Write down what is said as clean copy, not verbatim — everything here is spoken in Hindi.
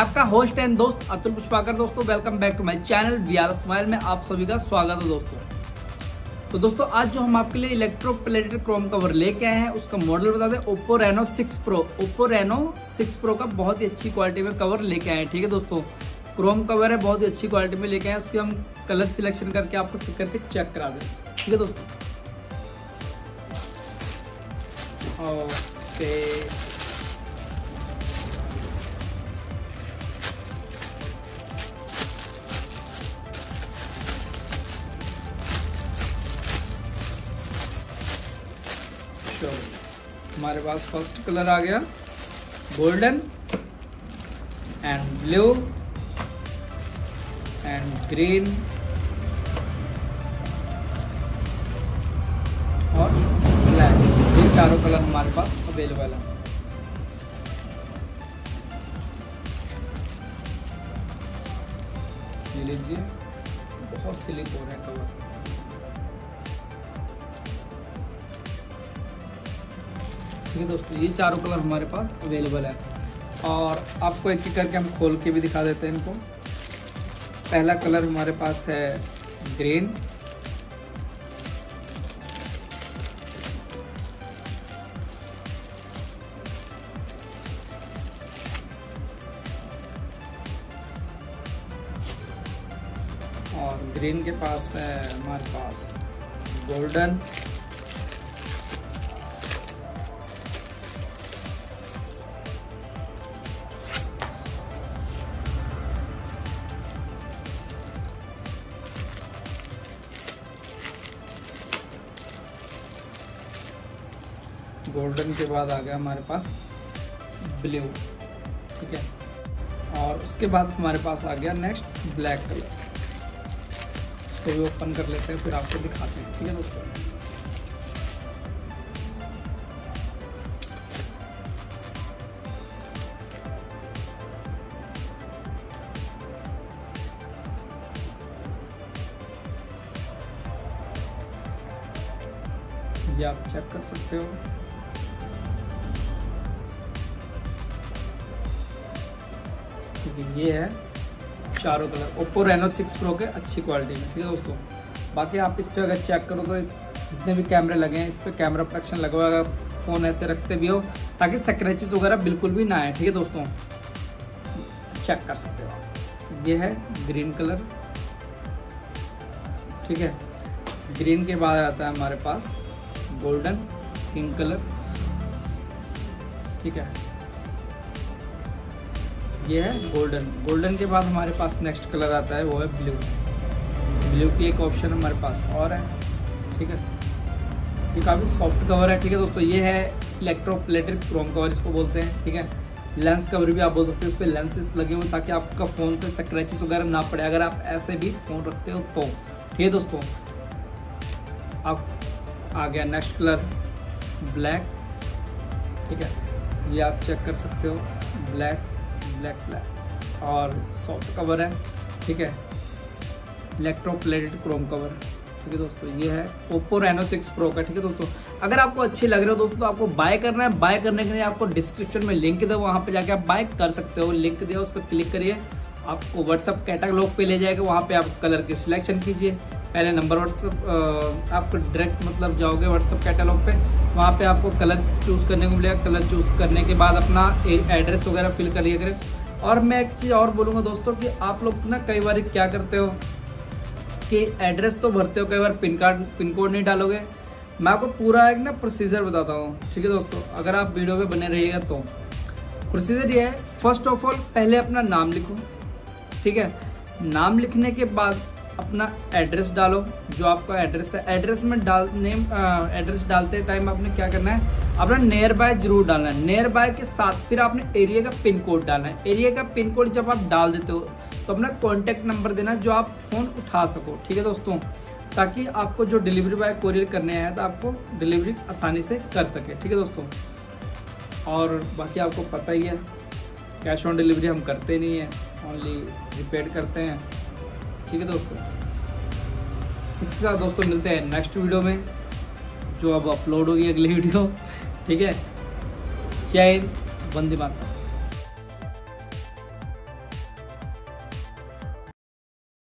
आपका होस्ट एंड दोस्त अतुल पुष्पाकर। दोस्तों welcome back to my channel VR smile में आप सभी का स्वागत है। दोस्तों तो दोस्तों आज जो हम आपके लिए इलेक्ट्रोप्लेटेड क्रोम कवर लेके आए हैं उसका मॉडल बता दें Oppo Reno 6 pro. Oppo Reno 6 pro का बहुत ही अच्छी क्वालिटी में कवर लेके आए हैं। ठीक है दोस्तों, क्रोम कवर है, बहुत ही अच्छी क्वालिटी में लेके आए हैं। उसकी हम कलर सिलेक्शन करके आपको क्लिक करके चेक करा दें। ठीक है दोस्तों, ओके हमारे पास फर्स्ट कलर आ गया golden and blue and green और ब्लैक, ये चारों कलर हमारे पास अवेलेबल है। ले लीजिए, बहुत सिली हो रहा है कलर। ठीक है दोस्तों, ये चारों कलर हमारे पास अवेलेबल है और आपको एक एक करके हम खोल के भी दिखा देते हैं इनको। पहला कलर हमारे पास है ग्रीन, और ग्रीन के पास है हमारे पास गोल्डन, गोल्डन के बाद आ गया हमारे पास ब्लू। ठीक है, और उसके बाद हमारे पास आ गया नेक्स्ट ब्लैक कलर। इसको भी ओपन कर लेते हैं, फिर आपको दिखाते हैं। ठीक है दोस्तों, ये आप चेक कर सकते हो। ये है चारों कलर ओप्पो रेनो 6 प्रो के अच्छी क्वालिटी में। ठीक है दोस्तों, बाकी आप इस पर अगर चेक करो तो जितने भी कैमरे लगे हैं इस पर कैमरा प्रोटेक्शन लगा हुआ है, फ़ोन ऐसे रखते भी हो ताकि स्क्रैचेस वगैरह बिल्कुल भी ना आए। ठीक है दोस्तों, चेक कर सकते हो। ये है ग्रीन कलर। ठीक है, ग्रीन के बाद आता है हमारे पास गोल्डन किंग कलर। ठीक है, ये है गोल्डन। गोल्डन के बाद हमारे पास नेक्स्ट कलर आता है वो है ब्लू। ब्लू की एक ऑप्शन हमारे पास और है। ठीक है, ये काफ़ी सॉफ्ट कवर है। ठीक है दोस्तों, ये है इलेक्ट्रोप्लेटेड क्रोम कवर इसको बोलते हैं। ठीक है, लेंस कवर भी आप बोल सकते हो, उस पर लेंसेस लगे हुए ताकि आपका फ़ोन पे स्क्रैचेस वगैरह ना पड़े अगर आप ऐसे भी फ़ोन रखते हो तो। ठीक है दोस्तों, अब आ गया नेक्स्ट कलर ब्लैक। ठीक है, ये आप चेक कर सकते हो, ब्लैक ब्लैक ब्लैक और सॉफ्ट कवर है। ठीक है, इलेक्ट्रोप्लेटेड क्रोम कवर। ठीक है दोस्तों, ये है ओप्पो रेनो 6 प्रो का। ठीक है दोस्तों, अगर आपको अच्छे लग रहे हो दोस्तों तो आपको बाय करना है। बाय करने के लिए आपको डिस्क्रिप्शन में लिंक दे, वहाँ पे जाके आप बाय कर सकते हो। लिंक दिया, उस पर क्लिक करिए, आपको व्हाट्सअप कैटलॉग पे ले जाएगा। वहाँ पे आप कलर की सिलेक्शन कीजिए, पहले नंबर व्हाट्सअप आपको डायरेक्ट मतलब जाओगे व्हाट्सअप कैटलॉग पे, वहाँ पे आपको कलर चूज़ करने को मिलेगा। कलर चूज़ करने के बाद अपना एड्रेस वगैरह फिल करिए करें। और मैं एक चीज़ और बोलूँगा दोस्तों कि आप लोग ना कई बार क्या करते हो कि एड्रेस तो भरते हो, कई बार पिन कोड नहीं डालोगे। मैं आपको पूरा एक ना प्रोसीजर बताता हूँ। ठीक है दोस्तों, अगर आप वीडियो पर बने रहिएगा तो प्रोसीजर ये है। फर्स्ट ऑफ ऑल पहले अपना नाम लिखो। ठीक है, नाम लिखने के बाद अपना एड्रेस डालो, जो आपका एड्रेस है। एड्रेस में एड्रेस डालते टाइम आपने क्या करना है, अपना नियर बाय जरूर डालना है। नियर बाय के साथ फिर आपने एरिया का पिन कोड डालना है। एरिया का पिन कोड जब आप डाल देते हो तो अपना कॉन्टैक्ट नंबर देना जो आप फ़ोन उठा सको। ठीक है दोस्तों, ताकि आपको जो डिलीवरी बॉय कोरियर करने आया तो आपको डिलीवरी आसानी से कर सके। ठीक है दोस्तों, और बाकी आपको पता ही है कैश ऑन डिलीवरी हम करते नहीं हैं, ओनली रिपेड करते हैं। ठीक है दोस्तों, इसके साथ दोस्तों मिलते हैं नेक्स्ट वीडियो में जो अब अपलोड होगी अगली वीडियो। ठीक है, जय हिंद, वंदे मातरम।